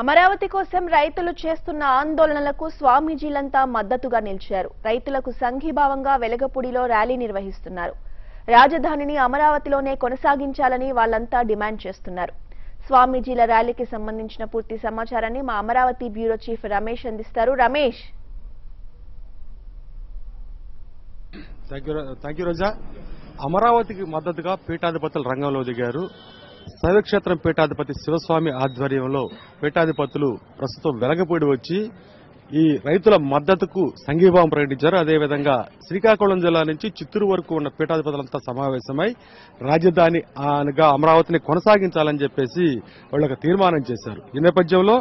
అమరావతి కోసం రైతులు చేస్తున్న ఆందోళనలకు స్వామీజీలంతా మద్దతుగా నిలిచారు. రైతులకు సంఘీభావంగా వెలగపూడిలో ర్యాలీ నిర్వహిస్తున్నారు. రాజధానిని అమరావతిలోనే కొనసాగించాలని వాళ్ళంతా డిమాండ్ చేస్తున్నారు. స్వామీజీల ర్యాలీకి సంబంధించిన పూర్తి సమాచారాన్ని మా అమరావతి బ్యూరో చీఫ్ రమేష్ అందిస్తారు. రమేష్. థాంక్యూ రోజా. అమరావతికి మద్దతుగా పీఠాధిపతులు రంగంలో దిగారు. శైవక్షేత్రం పీఠాధిపతి శివస్వామి ఆధ్వర్యంలో పీఠాధిపతులు ప్రస్తుతం వెలగపూడి వచ్చి ఈ రైతుల మద్దతుకు సంఘీభావం ప్రకటించారు. అదేవిధంగా శ్రీకాకుళం జిల్లా నుంచి చిత్తూరు వరకు ఉన్న పీఠాధిపతులంతా సమావేశమై రాజధాని అనగా అమరావతిని కొనసాగించాలని చెప్పేసి వాళ్ళొక తీర్మానం చేశారు. ఈ నేపథ్యంలో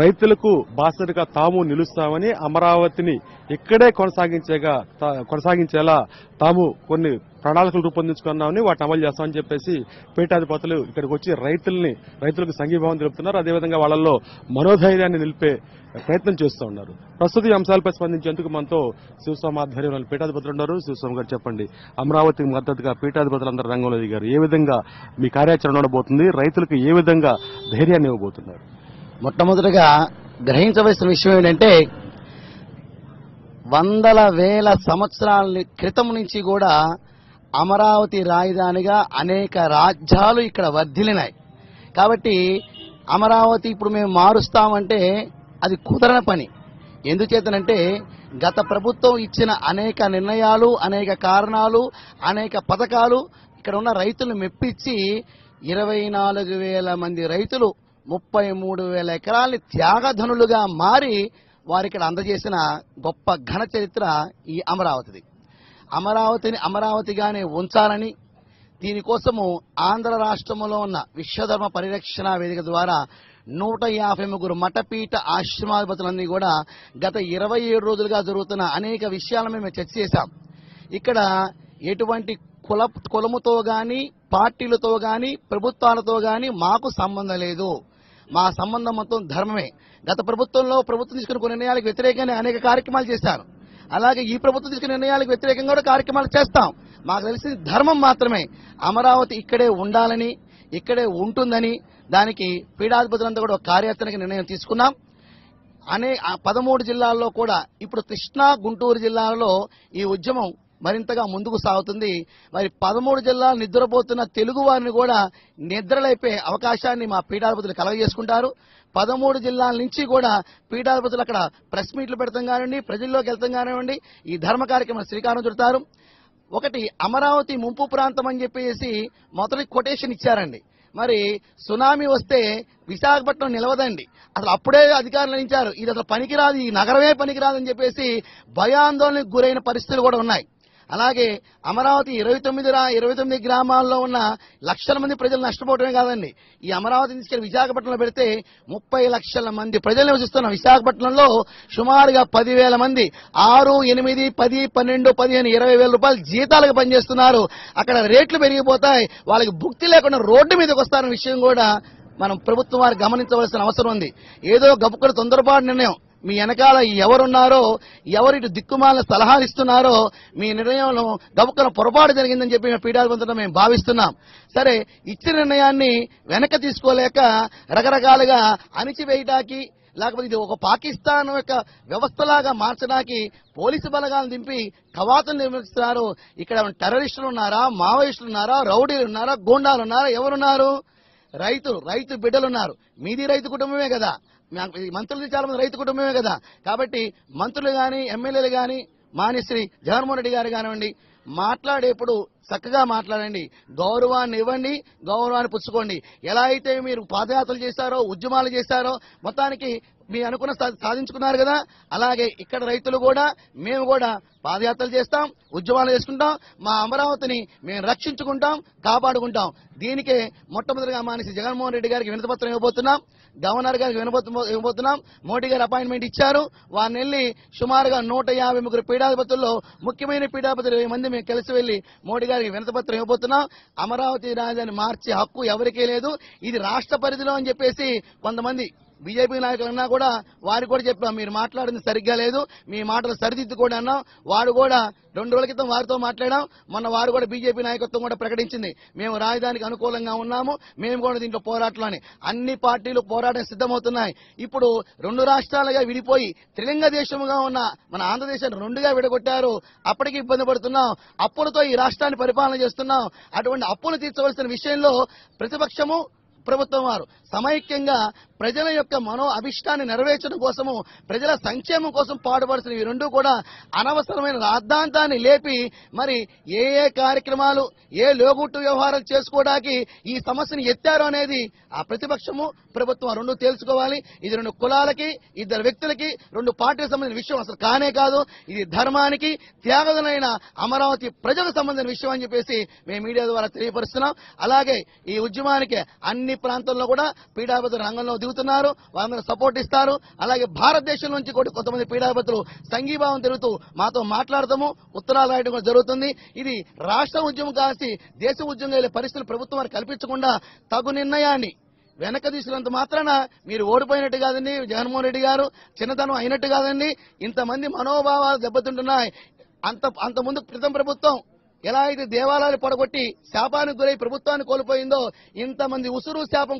రైతులకు బాసటగా తాము నిలుస్తామని, అమరావతిని ఇక్కడే కొనసాగించేలా తాము కొన్ని ప్రణాళికలు రూపొందించుకున్నామని, వాటిని అమలు చేస్తామని చెప్పేసి పీఠాధిపతులు ఇక్కడికి వచ్చి రైతులకు సంఘీభావం తెలుపుతున్నారు. అదేవిధంగా వాళ్లలో మనోధైర్యాన్ని నిలిపే ప్రయత్నం చేస్తూ ఉన్నారు. ప్రస్తుత ఈ అంశాలపై స్పందించేందుకు మనతో శివస్వామి ఆధ్వర్యంలో పీఠాధిపతులు ఉన్నారు. శివస్వామి గారు, చెప్పండి, అమరావతికి మద్దతుగా పీఠాధిపతులందరూ రంగంలో దిగారు. ఏ విధంగా మీ కార్యాచరణ ఉండబోతుంది? రైతులకు ఏ విధంగా ధైర్యాన్ని ఇవ్వబోతున్నారు? మొట్టమొదటిగా గ్రహించవలసిన విషయం ఏంటంటే, వందల వేల సంవత్సరాల క్రితం నుంచి కూడా అమరావతి రాజధానిగా అనేక రాజ్యాలు ఇక్కడ వర్ధిల్లినాయి. కాబట్టి అమరావతి ఇప్పుడు మేము మారుస్తామంటే అది కుదరని పని. ఎందుచేతనంటే గత ప్రభుత్వం ఇచ్చిన అనేక నిర్ణయాలు, అనేక కారణాలు, అనేక పథకాలు ఇక్కడ ఉన్న రైతులను మెప్పించి 24,000 మంది రైతులు 33,000 ఎకరాలని త్యాగధనులుగా మారి వారికి అందజేసిన గొప్ప ఘన చరిత్ర ఈ అమరావతిది. అమరావతిని అమరావతిగానే ఉంచాలని దీనికోసము ఆంధ్ర రాష్ట్రంలో ఉన్న విశ్వధర్మ పరిరక్షణ వేదిక ద్వారా 153 మఠపీఠ ఆశ్రమాధిపతులన్నీ కూడా గత 27 రోజులుగా జరుగుతున్న అనేక విషయాలను మేము చర్చ చేశాం. ఇక్కడ ఎటువంటి కులముతో కానీ, పార్టీలతో కానీ, ప్రభుత్వాలతో కానీ మాకు సంబంధం లేదు. మా సంబంధం మొత్తం ధర్మమే. గత ప్రభుత్వం తీసుకున్న కొన్ని నిర్ణయాలకు వ్యతిరేకంగా అనేక కార్యక్రమాలు చేశారు. అలాగే ఈ ప్రభుత్వం తీసుకున్న నిర్ణయాలకు వ్యతిరేకంగా కూడా కార్యక్రమాలు చేస్తాం. మాకు తెలిసింది ధర్మం మాత్రమే. అమరావతి ఇక్కడే ఉండాలని, ఇక్కడే ఉంటుందని దానికి పీఠాధిపతులంతా కూడా ఒక కార్యాచరణకి నిర్ణయం తీసుకున్నాం. 13 జిల్లాల్లో కూడా ఇప్పుడు కృష్ణా, గుంటూరు జిల్లాల్లో ఈ ఉద్యమం మరింతగా ముందుకు సాగుతుంది. మరి 13 జిల్లాలు నిద్రపోతున్న తెలుగు వారిని కూడా నిద్రలేపే అవకాశాన్ని మా పీఠాధిపతులు కలగజేసుకుంటారు. 13 జిల్లాల నుంచి కూడా పీఠాధిపతులు అక్కడ ప్రెస్ మీట్లు పెడతాం కానివ్వండి, ప్రజల్లోకి వెళ్తాం కానివ్వండి, ఈ ధర్మ కార్యక్రమం శ్రీకారం చుడతారు. ఒకటి అమరావతి ముంపు ప్రాంతం అని చెప్పేసి మొదటి కొటేషన్ ఇచ్చారండి. మరి సునామీ వస్తే విశాఖపట్నం నిలవదండి. అసలు అప్పుడే అధికారులు నిలిచారు, ఇది అసలు పనికిరాదు, ఈ నగరమే పనికిరాదని చెప్పేసి భయాందోళనకు గురైన పరిస్థితులు కూడా ఉన్నాయి. అలాగే అమరావతి 29 గ్రామాల్లో ఉన్న లక్షల మంది ప్రజలు నష్టపోవటమే కాదండి. ఈ అమరావతి తీసుకెళ్లి విశాఖపట్నంలో పెడితే 30 లక్షల మంది ప్రజలు నివసిస్తున్న విశాఖపట్నంలో సుమారుగా 10,000 మంది 6, 8, 10, 12, 15, 20,000 రూపాయలు జీతాలకు పనిచేస్తున్నారు. అక్కడ రేట్లు పెరిగిపోతాయి, వాళ్ళకి భుక్తి లేకుండా రోడ్డు మీదకి వస్తారన్న విషయం కూడా మనం ప్రభుత్వం వారు గమనించవలసిన అవసరం ఉంది. ఏదో గబుక్కున తొందరపాటు నిర్ణయం, మీ వెనకాల ఎవరున్నారో, ఎవరు ఇటు దిక్కుమాల సలహాలు ఇస్తున్నారో, మీ నిర్ణయంలో గబుక్కన పొరపాటు జరిగిందని చెప్పి మేము పీఠాధిపతులుగా మేము భావిస్తున్నాం. సరే, ఇచ్చిన నిర్ణయాన్ని వెనక తీసుకోలేక రకరకాలుగా అణిచివేయడానికి, లేకపోతే ఇది ఒక పాకిస్తాన్ యొక్క వ్యవస్థలాగా మార్చడానికి పోలీసు బలగాలను దింపి కవాతులు నిర్మిస్తున్నారు. ఇక్కడ టెర్రరిస్టులు ఉన్నారా, మావోయిస్టులు ఉన్నారా, రౌడీలు ఉన్నారా, గూండాలు ఉన్నారా, ఎవరున్నారు? రైతు బిడ్డలున్నారు. మీది రైతు కుటుంబమే కదా, మంత్రులు చాలా మంది రైతు కుటుంబమే కదా. కాబట్టి మంత్రులు కానీ, ఎమ్మెల్యేలు కానీ, మాన్యశ్రీ జగన్మోహన్ రెడ్డి గారు కానివ్వండి, మాట్లాడేప్పుడు చక్కగా మాట్లాడండి, గౌరవాన్ని ఇవ్వండి, గౌరవాన్ని పుచ్చుకోండి. ఎలా అయితే మీరు పాదయాత్రలు చేశారో, ఉద్యమాలు చేశారో, మొత్తానికి మీరు అనుకున్న సాధించుకున్నారు కదా. అలాగే ఇక్కడ రైతులు కూడా, మేము కూడా పాదయాత్రలు చేస్తాం, ఉద్యమాలు చేసుకుంటాం, మా అమరావతిని మేము రక్షించుకుంటాం, కాపాడుకుంటాం. దీనికే మొట్టమొదటిగా మానేసి జగన్మోహన్ రెడ్డి గారికి వినతిపత్రం ఇవ్వబోతున్నాం, గవర్నర్ గారికి ఇవ్వబోతున్నాం. మోడీ గారు అపాయింట్మెంట్ ఇచ్చారు, వారిని వెళ్ళి సుమారుగా 153 పీఠాధిపతుల్లో ముఖ్యమైన పీఠాధిపతులు 20 మంది మేము కలిసి వెళ్ళి మోడీ గారికి వినతిపత్రం ఇవ్వబోతున్నాం. అమరావతి రాజధాని మార్చే హక్కు ఎవరికీ లేదు, ఇది రాష్ట్ర పరిధిలో అని చెప్పేసి కొంతమంది బీజేపీ నాయకులన్నా కూడా వారు కూడా చెప్పాం మీరు మాట్లాడింది సరిగ్గా లేదు, మీ మాటలు సరిదిద్దుకోండి అన్నాం. వారు కూడా 2 రోజుల క్రితం వారితో మాట్లాడాం. మొన్న వారు కూడా బీజేపీ నాయకత్వం కూడా ప్రకటించింది, మేము రాజధానికి అనుకూలంగా ఉన్నాము, మేము కూడా దీంట్లో పోరాటంలోని అన్ని పార్టీలు పోరాటం సిద్ధమవుతున్నాయి. ఇప్పుడు 2 రాష్ట్రాలుగా విడిపోయి త్రిలింగ దేశముగా ఉన్న మన ఆంధ్రదేశాన్ని 2గా విడగొట్టారు. అప్పటికి ఇబ్బంది పడుతున్నాం, అప్పులతో ఈ రాష్ట్రాన్ని పరిపాలన చేస్తున్నాం. అటువంటి అప్పులు తీర్చవలసిన విషయంలో ప్రతిపక్షము ప్రభుత్వం వారు సమైక్యంగా ప్రజల యొక్క మనో అభిష్టాన్ని నెరవేర్చడం కోసము, ప్రజల సంక్షేమం కోసం పాటుపడుతున్న ఈ 2 కూడా అనవసరమైన రాద్ధాంతాన్ని లేపి మరి ఏ ఏ కార్యక్రమాలు ఏ లోగుట్టు వ్యవహారాలు చేసుకోవడానికి ఈ సమస్యను ఎత్తారో అనేది ఆ ప్రతిపక్షము ప్రభుత్వం 2 తెలుసుకోవాలి. ఇది 2 కులాలకి 2 వ్యక్తులకి 2 పార్టీలకు సంబంధించిన విషయం అసలు కానే కాదు. ఇది ధర్మానికి త్యాగదనైన అమరావతి ప్రజలకు సంబంధించిన విషయం అని చెప్పేసి మేము మీడియా ద్వారా తెలియపరుస్తున్నాం. అలాగే ఈ ఉద్యమానికి అన్ని ప్రాంతాల్లో కూడా పీడాపతుల రంగంలో దిగుతున్నారు, వాళ్ళందరూ సపోర్ట్ ఇస్తారు. అలాగే భారతదేశం నుంచి కూడా కొంతమంది పీడాపతులు సంఘీభావం తిరుగుతూ మాతో మాట్లాడతాము, ఉత్తరాలు రాయడం కూడా జరుగుతుంది. ఇది రాష్ట్ర ఉద్యమం కాసి దేశ ఉద్యమం వెళ్ళే పరిస్థితులు ప్రభుత్వం వారు కల్పించకుండా తగు నిర్ణయాన్ని వెనక తీసుకున్నంత మాత్రాన మీరు ఓడిపోయినట్టు కాదండి, జగన్మోహన్ రెడ్డి గారు చిన్నతనం అయినట్టు కాదండి. ఇంతమంది మనోభావాలు దెబ్బతింటున్నాయి. అంత ముందు క్రితం ప్రభుత్వం ఎలా అయితే దేవాలయాలు పడగొట్టి శాపానికి గురై ప్రభుత్వాన్ని కోల్పోయిందో, ఇంతమంది ఉసురు శాపం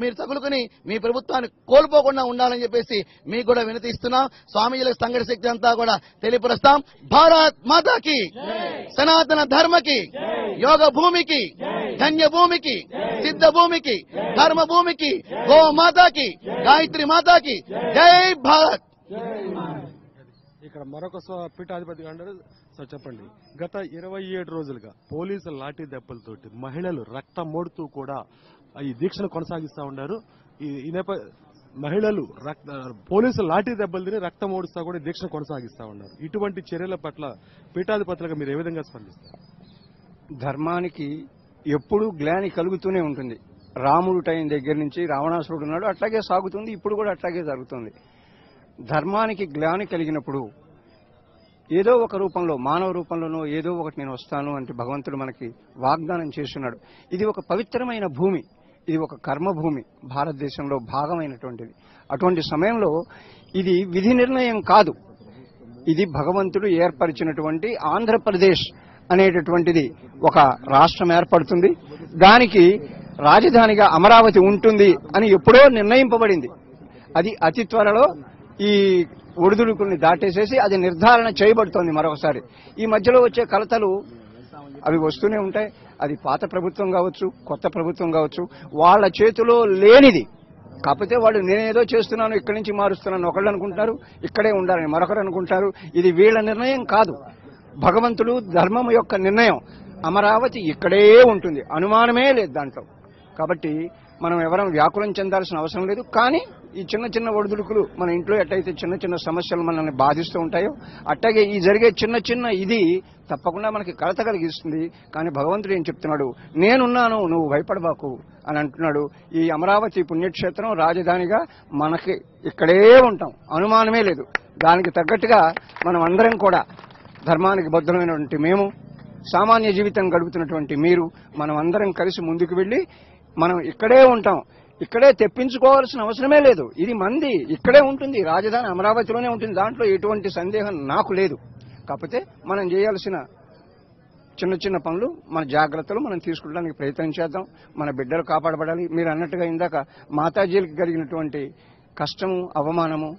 మీరు తగులుకుని మీ ప్రభుత్వాన్ని కోల్పోకుండా ఉండాలని చెప్పేసి మీకు కూడా వినతిస్తున్నాం. స్వామీజీలకు సంఘటన శక్తి అంతా కూడా తెలియపరుస్తాం. భారత్ మాతాకి, సనాతన ధర్మకి, యోగ భూమికి, ధన్య భూమికి, సిద్ధ భూమికి, ధర్మ భూమికి, గో మాతాకి, గాయత్రి మాతాకి, జై భారత్. ఇక్కడ మరొక పీఠాధిపతి అంటారు, చెప్పండి. గత 27 రోజులుగా పోలీసుల లాఠీ దెబ్బలతోటి మహిళలు రక్తం మోడుతూ కూడా ఈ దీక్షను కొనసాగిస్తూ ఉన్నారు. మహిళలు పోలీసుల లాఠీ దెబ్బలు తిని రక్తం మోడుస్తూ కూడా దీక్షను కొనసాగిస్తూ ఉన్నారు. ఇటువంటి చర్యల పట్ల పీఠాధిపతులుగా మీరు ఏ విధంగా స్పందిస్తారు? ధర్మానికి ఎప్పుడూ గ్లాని కలుగుతూనే ఉంటుంది. రాముడు టైం దగ్గర నుంచి రావణాసురుడు ఉన్నాడు, అట్లాగే సాగుతుంది, ఇప్పుడు కూడా అట్లాగే జరుగుతుంది. ధర్మానికి గ్లాని కలిగినప్పుడు ఏదో ఒక రూపంలో, మానవ రూపంలోనో ఏదో ఒకటి నేను వస్తాను అంటే భగవంతుడు మనకి వాగ్దానం చేస్తున్నాడు. ఇది ఒక పవిత్రమైన భూమి, ఇది ఒక కర్మభూమి, భారతదేశంలో భాగమైనటువంటిది. అటువంటి సమయంలో ఇది విధి నిర్ణయం కాదు, ఇది భగవంతుడు ఏర్పరిచినటువంటి ఆంధ్రప్రదేశ్ అనేటటువంటిది ఒక రాష్ట్రం ఏర్పడుతుంది, దానికి రాజధానిగా అమరావతి ఉంటుంది అని ఎప్పుడో నిర్ణయింపబడింది. అది అతి త్వరలో ఈ ఒడిదుడుకుల్ని దాటేసేసి అది నిర్ధారణ చేయబడుతోంది. మరొకసారి ఈ మధ్యలో వచ్చే కలతలు అవి వస్తూనే ఉంటాయి. అది పాత ప్రభుత్వం కావచ్చు, కొత్త ప్రభుత్వం కావచ్చు, వాళ్ళ చేతిలో లేనిది కాకపోతే వాళ్ళు నేనేదో చేస్తున్నాను, ఇక్కడి నుంచి మారుస్తున్నాను ఒకళ్ళు అనుకుంటారు, ఇక్కడే ఉండాలని మరొకరు అనుకుంటారు. ఇది వీళ్ళ నిర్ణయం కాదు, భగవంతుడు ధర్మం యొక్క నిర్ణయం. అమరావతి ఇక్కడే ఉంటుంది, అనుమానమే లేదు దాంట్లో. కాబట్టి మనం ఎవరం వ్యాకులం చెందాల్సిన అవసరం లేదు. కానీ ఈ చిన్న చిన్న ఒడిదుడుకులు మన ఇంట్లో ఎట్టయితే చిన్న చిన్న సమస్యలు మనల్ని బాధిస్తూ ఉంటాయో, అట్టాగే ఈ జరిగే చిన్న చిన్న ఇది తప్పకుండా మనకి కలత కలిగిస్తుంది. కానీ భగవంతుడు ఏం చెప్తున్నాడు, నేనున్నాను, నువ్వు భయపడబాకు అని అంటున్నాడు. ఈ అమరావతి పుణ్యక్షేత్రం రాజధానిగా మనకి ఇక్కడే ఉంటాం, అనుమానమే లేదు. దానికి తగ్గట్టుగా మనం అందరం కూడా ధర్మానికి బద్ధమైనటువంటి మేము, సామాన్య జీవితం గడుపుతున్నటువంటి మీరు, మనం అందరం కలిసి ముందుకు వెళ్ళి మనం ఇక్కడే ఉంటాం, ఇక్కడే తెప్పించుకోవాల్సిన అవసరమే లేదు. ఇది మంది ఇక్కడే ఉంటుంది, రాజధాని అమరావతిలోనే ఉంటుంది, దాంట్లో ఎటువంటి సందేహం నాకు లేదు. కాకపోతే మనం చేయాల్సిన చిన్న చిన్న పనులు, మన జాగ్రత్తలు మనం తీసుకోవడానికి ప్రయత్నం చేద్దాం. మన బిడ్డలు కాపాడబడాలి. మీరు అన్నట్టుగా ఇందాక మాతాజీలకు కలిగినటువంటి కష్టము, అవమానము,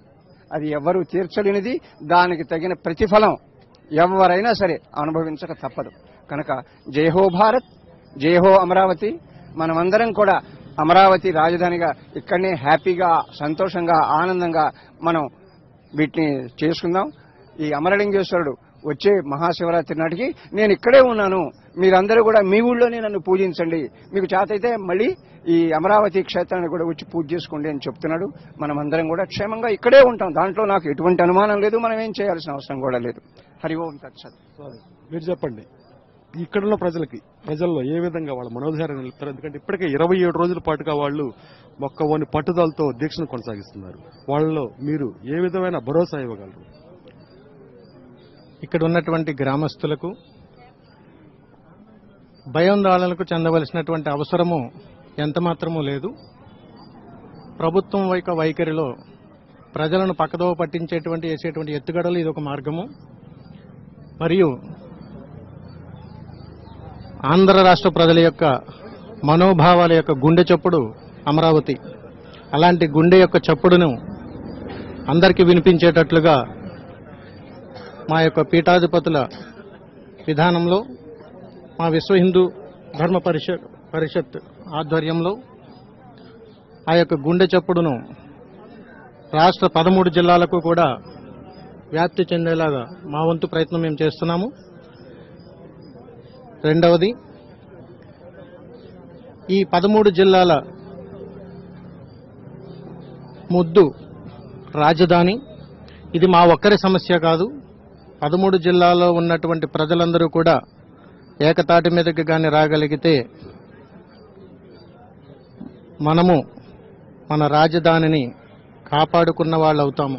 అది ఎవరూ తీర్చలేనిది. దానికి తగిన ప్రతిఫలం ఎవరైనా సరే అనుభవించక తప్పదు. కనుక జయహో భారత్, జయహో అమరావతి. మనమందరం కూడా అమరావతి రాజధానిగా ఇక్కడనే హ్యాపీగా, సంతోషంగా, ఆనందంగా మనం వీటిని చేసుకుందాం. ఈ అమరలింగేశ్వరుడు వచ్చే మహాశివరాత్రి నాటికి నేను ఇక్కడే ఉన్నాను, మీరందరూ కూడా మీ ఊళ్ళోనే నన్ను పూజించండి, మీకు చేతైతే మళ్ళీ ఈ అమరావతి క్షేత్రాన్ని కూడా వచ్చి పూజ చేసుకోండి అని చెప్తున్నాడు. మనమందరం కూడా క్షేమంగా ఇక్కడే ఉంటాం, దాంట్లో నాకు ఎటువంటి అనుమానం లేదు, మనం ఏం చేయాల్సిన అవసరం కూడా లేదు. హరి ఓం తత్సత్. మీరు చెప్పండి, ఇక్కడున్న ప్రజల్లో ఏ విధంగా వాళ్ళ మనోధైర్యాన్ని నిలుపుతారు? ఎందుకంటే ఇప్పటికే 27 రోజుల పాటుగా వాళ్ళు మొక్కవోని పట్టుదలతో దీక్షను కొనసాగిస్తున్నారు. వాళ్ళలో మీరు ఏ విధమైన భరోసా ఇవ్వగలరు? ఇక్కడ ఉన్నటువంటి గ్రామస్తులకు భయాందోళనలకు చెందవలసినటువంటి అవసరము ఎంతమాత్రమూ లేదు. ప్రభుత్వం వైక వైఖరిలో ప్రజలను పక్కదోవ పట్టించేటువంటి చేసేటువంటి ఎత్తుగడలు ఇది ఒక మార్గము. మరియు ఆంధ్ర రాష్ట్ర ప్రజల యొక్క మనోభావాల యొక్క గుండె చప్పుడు అమరావతి. అలాంటి గుండె యొక్క చప్పుడును అందరికీ వినిపించేటట్లుగా మా యొక్క పీఠాధిపతుల విధానంలో మా విశ్వ హిందూ ధర్మ పరిషత్ ఆధ్వర్యంలో ఆ యొక్క గుండె చప్పుడును రాష్ట్ర 13 జిల్లాలకు కూడా వ్యాప్తి చెందేలాగా మా వంతు ప్రయత్నం మేము చేస్తున్నాము. రెండవది, ఈ 13 జిల్లాల ముద్దు రాజధాని ఇది మా ఒక్కరి సమస్య కాదు. 13 జిల్లాల్లో ఉన్నటువంటి ప్రజలందరూ కూడా ఏకతాటి మీదకి కానీ రాగలిగితే మనము మన రాజధానిని కాపాడుకున్న వాళ్ళు అవుతాము.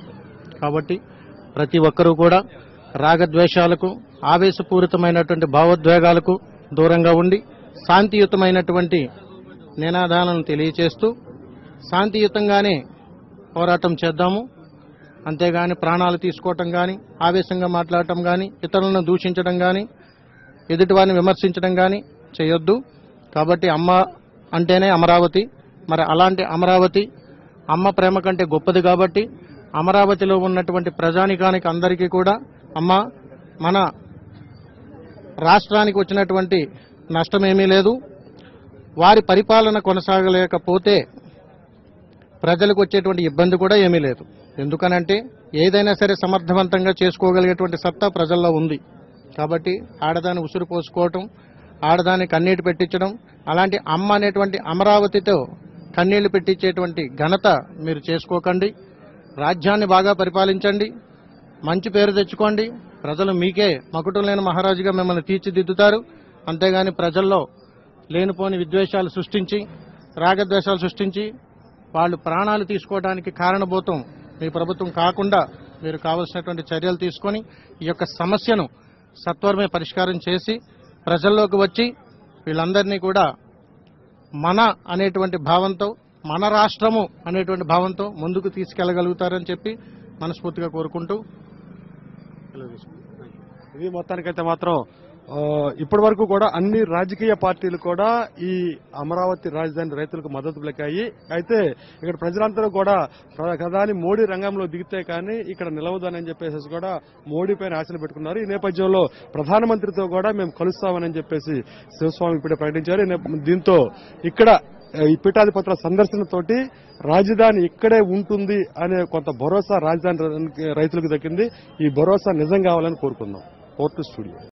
కాబట్టి ప్రతి ఒక్కరూ కూడా రాగద్వేషాలకు ఆవేశపూరితమైనటువంటి భావోద్వేగాలకు దూరంగా ఉండి శాంతియుతమైనటువంటి నినాదాలను తెలియచేస్తూ శాంతియుతంగానే పోరాటం చేద్దాము. అంతేగాని ప్రాణాలు తీసుకోవటం కానీ, ఆవేశంగా మాట్లాడటం కానీ, ఇతరులను దూషించడం కానీ, ఎదుటివారిని విమర్శించడం కానీ చేయొద్దు. కాబట్టి అమ్మ అంటేనే అమరావతి. మరి అలాంటి అమరావతి అమ్మ ప్రేమ కంటే గొప్పది. కాబట్టి అమరావతిలో ఉన్నటువంటి ప్రజానికానికి అందరికీ కూడా అమ్మ మన రాష్ట్రానికి వచ్చినటువంటి నష్టమేమీ లేదు. వారి పరిపాలన కొనసాగలేకపోతే ప్రజలకు వచ్చేటువంటి ఇబ్బంది కూడా ఏమీ లేదు. ఎందుకనంటే ఏదైనా సరే సమర్థవంతంగా చేసుకోగలిగేటువంటి సత్తా ప్రజల్లో ఉంది. కాబట్టి ఆడదాన్ని ఉసురు పోసుకోవటం, ఆడదాన్ని కన్నీటి పెట్టించడం, అలాంటి అమ్మ అనేటువంటి అమరావతితో కన్నీళ్లు పెట్టించేటువంటి ఘనత మీరు చేసుకోకండి. రాజ్యాన్ని బాగా పరిపాలించండి, మంచి పేరు తెచ్చుకోండి. ప్రజలు మీకే మకుటం లేని మహారాజుగా మిమ్మల్ని తీర్చిదిద్దుతారు. అంతేగాని ప్రజల్లో లేనిపోని విద్వేషాలు సృష్టించి, రాగద్వేషాలు సృష్టించి వాళ్ళు ప్రాణాలు తీసుకోవడానికి కారణభూతం మీ ప్రభుత్వం కాకుండా మీరు కావలసినటువంటి చర్యలు తీసుకొని ఈ యొక్క సమస్యను సత్వరమే పరిష్కారం చేసి ప్రజల్లోకి వచ్చి వీళ్ళందరినీ కూడా మన అనేటువంటి భావంతో, మన రాష్ట్రము అనేటువంటి భావంతో ముందుకు తీసుకెళ్లగలుగుతారని చెప్పి మనస్ఫూర్తిగా కోరుకుంటూ ఇది మొత్తానికైతే మాత్రం ఇప్పటి వరకు కూడా అన్ని రాజకీయ పార్టీలు కూడా ఈ అమరావతి రాజధాని రైతులకు మద్దతు పలికాయి. అయితే ఇక్కడ ప్రజలందరూ కూడా ప్రధాని మోడీ రంగంలో దిగితే కానీ ఇక్కడ నిలవదని చెప్పేసి కూడా మోడీ పైన ఆశలు పెట్టుకున్నారు. ఈ నేపథ్యంలో ప్రధానమంత్రితో కూడా మేము కలుస్తామని చెప్పేసి శివస్వామి ఇప్పుడే ప్రకటించారు. దీంతో ఇక్కడ ఈ పీఠాధిపతుల సందర్శనతోటి రాజధాని ఇక్కడే ఉంటుంది అనే కొంత భరోసా రాజధాని రైతులకు దక్కింది. ఈ భరోసా నిజం కావాలని కోరుకుందాం. Port studio.